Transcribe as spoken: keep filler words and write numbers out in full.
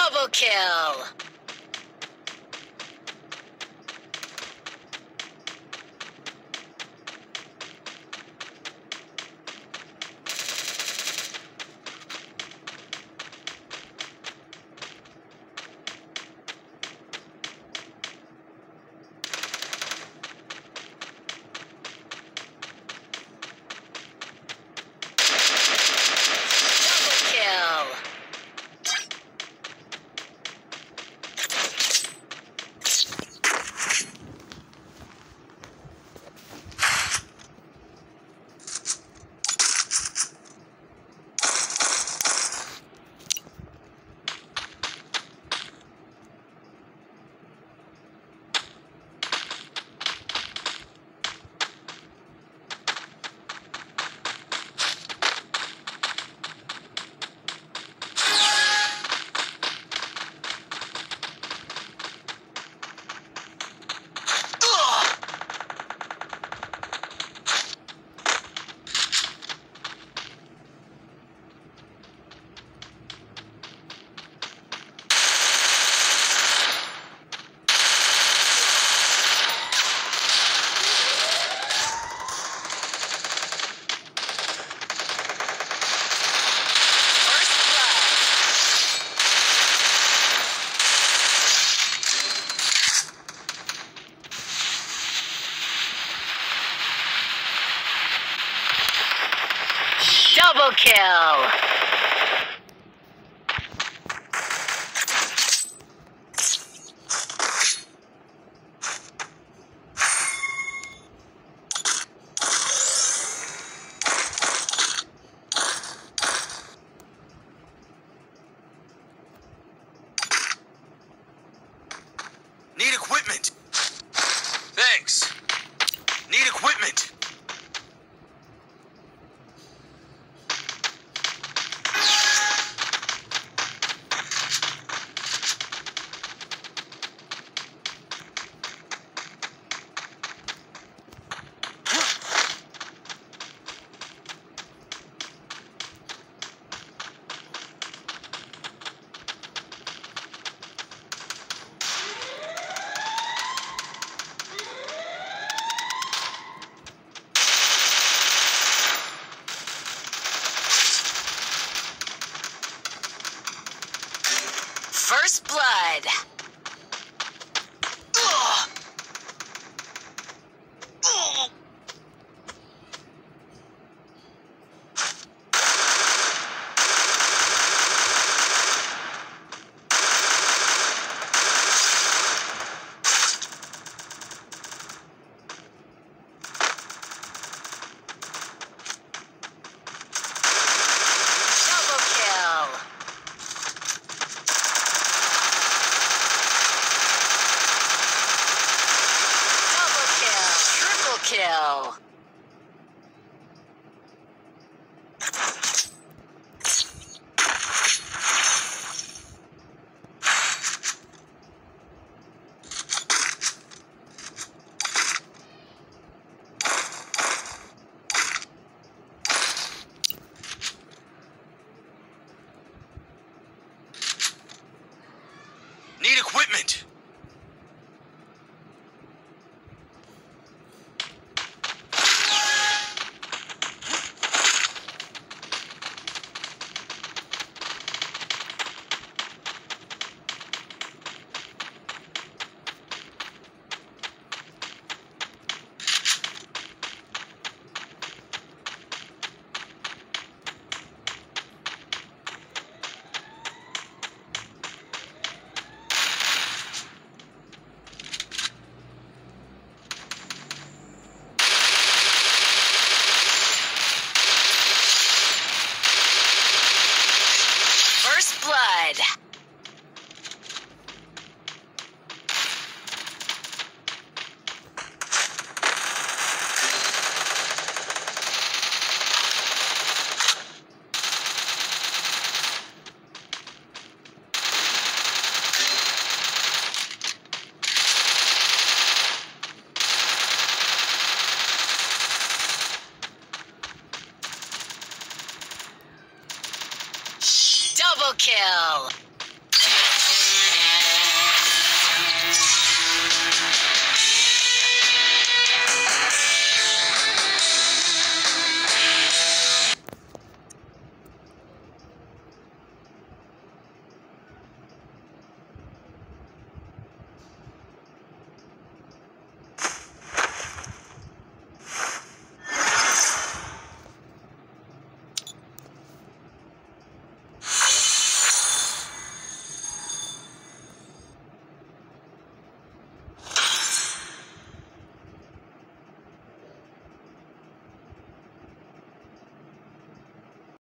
Double kill. Double kill! Kill. Need equipment. Kill.